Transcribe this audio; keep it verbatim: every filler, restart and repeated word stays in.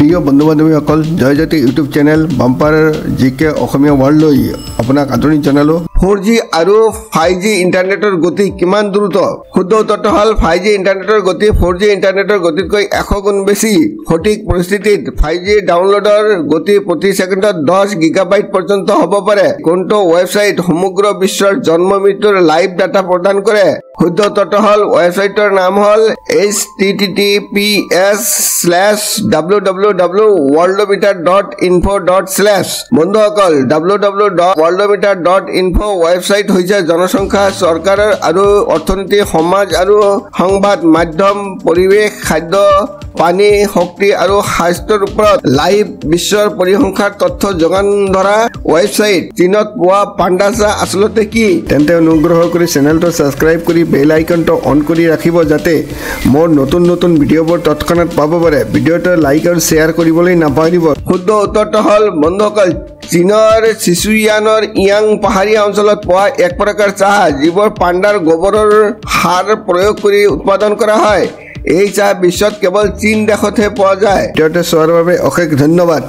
প্ৰিয় বন্ধুবান্ধবীসকল Joyjyoti YouTube channel bumper GK Asomiya world আপোনাক আদৰণি জনালো। ফোৰ জি আৰু ফাইভ জি ইন্টাৰনেটৰ গতি কিমান দ্ৰুত? শুদ্ধ উত্তৰটো হ'ল ফাইভ জি ইন্টাৰনেটৰ গতি ফোৰ জি ইন্টাৰনেটৰ গতিতকৈ এশ গুণ বেছি। সঠিক পৰিস্থিতিত ফাইভ জি ডাউনলোডৰ গতি প্ৰতি সেকেন্ডত দহ গিগাবাইট পৰ্যন্ত হ'ব পাৰে। কোনটো ওয়েবসাইট সমগ্ৰ বিশ্বৰ জন্ম মৃত্যুৰ লাইভ ডাটা প্ৰদান কৰে? শুদ্ধ উত্তৰটো হ'ল ওয়েবসাইটৰ নাম হ'ল H T T P S slash W W W dot worldometer dot info dot slash বন্ধুসকল W W W dot worldometer dot info website হৈছে জনসংখ্যা, সরকার আৰু অৰ্থনীতি, সমাজ আৰু সংবাদ মাধ্যম, পৰিৱেশ, খাদ্য, পানী, শক্তি আৰু স্বাস্থ্যৰ ওপৰত লাইভ বিশ্বৰ পৰিসংখ্যাৰ তথ্য যোগান ধৰা ওয়েবসাইট। চীনত পোৱা পাণ্ডা চাহ আসলতে কি? তেন্তে অনুগ্ৰহ কৰি চেনেলটো সাবস্ক্ৰাইব কৰি বেল আইকনটো অন কৰি ৰাখিব যাতে মোৰ নতুন নতুন ভিডিঅ'বোৰ তৎক্ষণাত পাব পাৰে। ভিডিঅ'টো লাইক আৰু শ্বেয়াৰ কৰিবলৈ নাপাহৰিব। শুদ্ধ উত্তৰটো হ'ল বন্ধুসকল চীনৰ চিচুয়ানৰ ইয়াং পাহাৰীয়া অঞ্চলত পোৱা এক প্ৰকাৰ চাহ যিবোৰ পাণ্ডাৰ গোবৰৰ সাৰ প্ৰয়োগ কৰি উৎপাদন কৰা হয়। এই চাহ বিশ্বত কেৱল চীন দেশতহে পোৱা যায়। ভিডিঅ'টো চোৱাৰ বাবে অশেষ ধন্যবাদ।